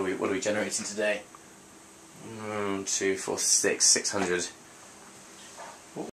What are we generating today? 600.